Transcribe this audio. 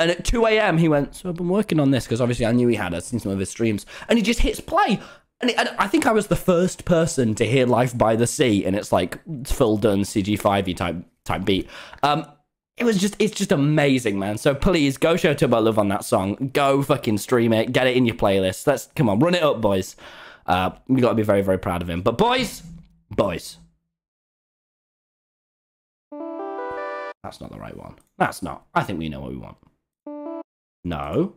And at 2 AM he went, so I've been working on this, because obviously I knew he had, I'd seen some of his streams, and he just hits play. And I think I was the first person to hear Life by the Sea, and it's like full done CG5y type beat. It was just, it's just amazing, man. So please go show Tubbo love on that song. Go fucking stream it. Get it in your playlist. Let's, come on, run it up, boys. We got to be very, very proud of him. But boys. That's not the right one. That's not. I think we know what we want. No.